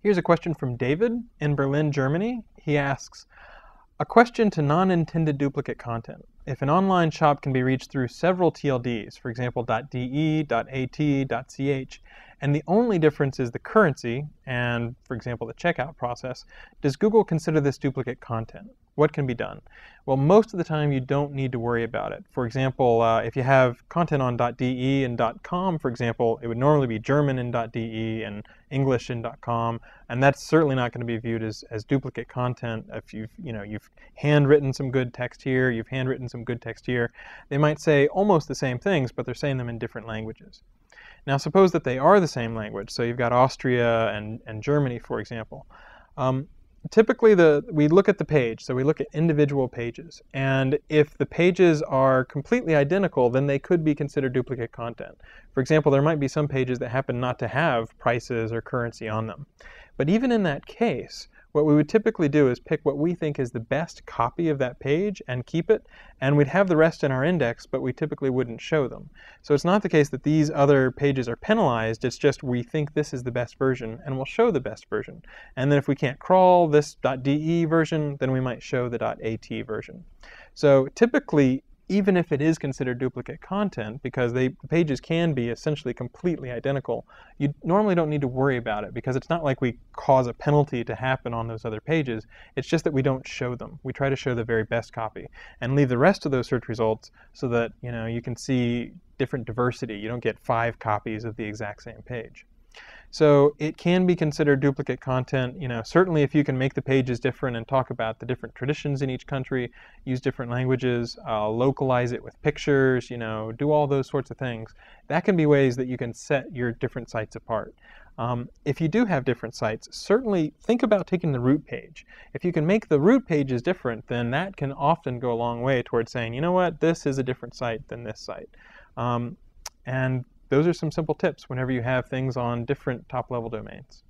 Here's a question from David in Berlin, Germany. He asks, a question to non-intended duplicate content. If an online shop can be reached through several TLDs, for example, .de, .at, .ch, and the only difference is the currency and, for example, the checkout process, does Google consider this duplicate content? What can be done? Well, most of the time you don't need to worry about it. For example, if you have content on .de and .com, for example, it would normally be German in .de and English in .com, and that's certainly not going to be viewed as duplicate content. If you've handwritten some good text here, you've handwritten some good text here, they might say almost the same things, but they're saying them in different languages. Now, suppose that they are the same language, so you've got Austria and Germany, for example. Typically, we look at the page, so we look at individual pages. And if the pages are completely identical, then they could be considered duplicate content. For example, there might be some pages that happen not to have prices or currency on them. But even in that case, what we would typically do is pick what we think is the best copy of that page and keep it, and we'd have the rest in our index, but we typically wouldn't show them. So it's not the case that these other pages are penalized, it's just we think this is the best version, and we'll show the best version. And then if we can't crawl this .de version, then we might show the .at version. So typically, even if it is considered duplicate content, because the pages can be essentially completely identical, you normally don't need to worry about it, because it's not like we cause a penalty to happen on those other pages. It's just that we don't show them. We try to show the very best copy and leave the rest of those search results so that you can see different diversity. You don't get 5 copies of the exact same page. So it can be considered duplicate content, certainly if you can make the pages different and talk about the different traditions in each country, use different languages, localize it with pictures, do all those sorts of things. That can be ways that you can set your different sites apart. If you do have different sites, certainly think about taking the root page. If you can make the root pages different, then that can often go a long way towards saying, you know what, this is a different site than this site. And those are some simple tips whenever you have things on different top-level domains.